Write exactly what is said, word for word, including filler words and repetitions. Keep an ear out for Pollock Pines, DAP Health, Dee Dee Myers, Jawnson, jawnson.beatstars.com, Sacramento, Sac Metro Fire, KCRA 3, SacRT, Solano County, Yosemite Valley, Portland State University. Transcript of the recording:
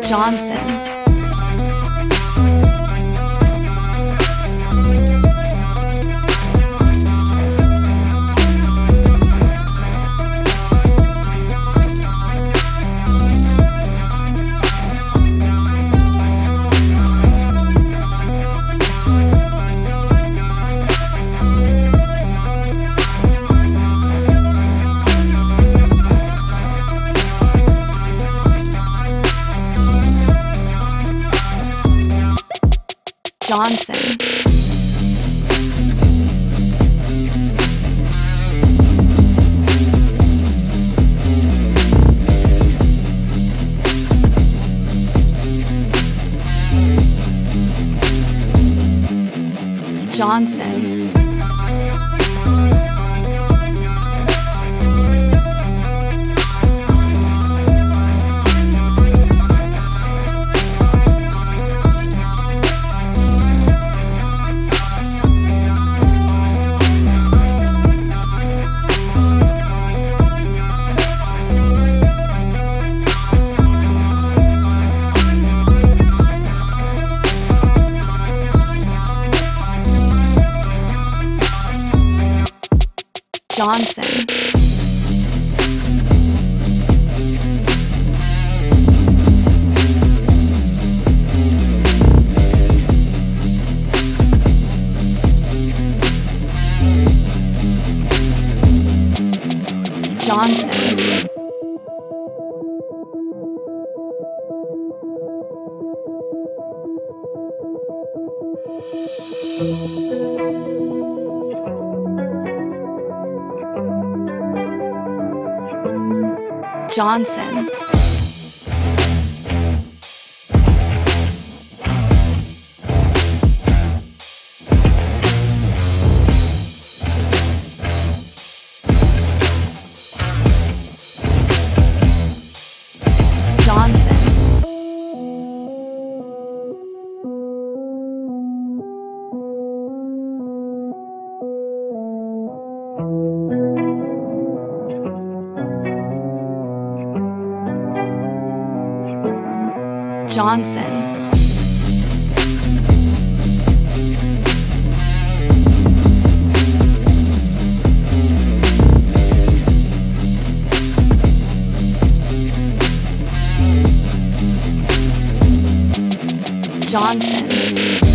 Jawnson. Jawnson. Jawnson. Jawnson. Jawnson. Jawnson. Jawnson. Jawnson. Jawnson.